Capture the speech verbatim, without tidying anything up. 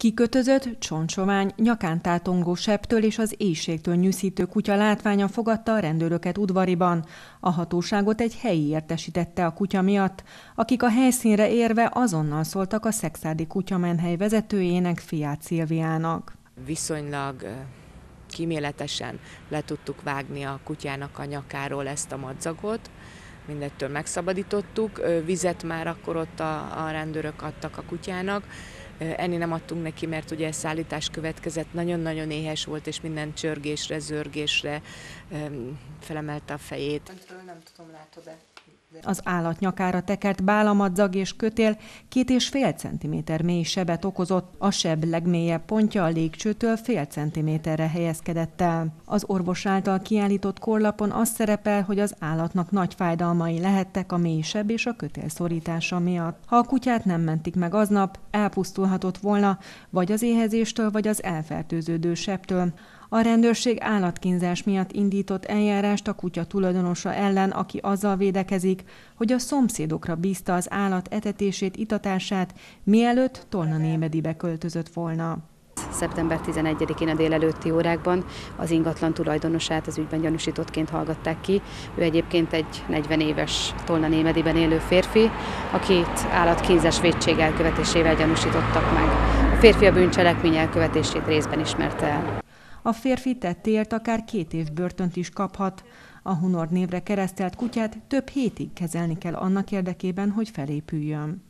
Kikötözött, csontsovány, nyakán tátongó sebtől és az éhségtől nyűszítő kutya látványa fogadta a rendőröket Udvariban. A hatóságot egy helyi értesítette a kutya miatt, akik a helyszínre érve azonnal szóltak a szekszárdi kutyamenhely vezetőjének, Fiát Szilviának. Viszonylag kíméletesen le tudtuk vágni a kutyának a nyakáról ezt a madzagot, mindettől megszabadítottuk, vizet már akkor ott a, a rendőrök adtak a kutyának. Enni nem adtunk neki, mert ugye szállítás következett, nagyon-nagyon éhes volt, és minden csörgésre, zörgésre felemelte a fejét. Nem tudom, látod-e? Az állat nyakára tekert bálamadzag és kötél két és fél centiméter mély sebet okozott, a seb legmélyebb pontja a légcsőtől fél centiméterre helyezkedett el. Az orvos által kiállított korlapon az szerepel, hogy az állatnak nagy fájdalmai lehettek a mély seb és a kötél szorítása miatt. Ha a kutyát nem mentik meg aznap, elpusztulhatott volna, vagy az éhezéstől, vagy az elfertőződő sebtől. A rendőrség állatkínzás miatt indított eljárást a kutya tulajdonosa ellen, aki azzal védekezik, hogy a szomszédokra bízta az állat etetését, itatását, mielőtt Tolnanémedibe költözött volna. szeptember tizenegyedikén a délelőtti órákban az ingatlan tulajdonosát az ügyben gyanúsítottként hallgatták ki. Ő egyébként egy negyven éves Tolnanémediben élő férfi, akit állatkínzás vétség elkövetésével gyanúsítottak meg. A férfi a bűncselekmény elkövetését részben ismerte el. A férfi tettéért akár két év börtönt is kaphat. A Hunor névre keresztelt kutyát több hétig kezelni kell annak érdekében, hogy felépüljön.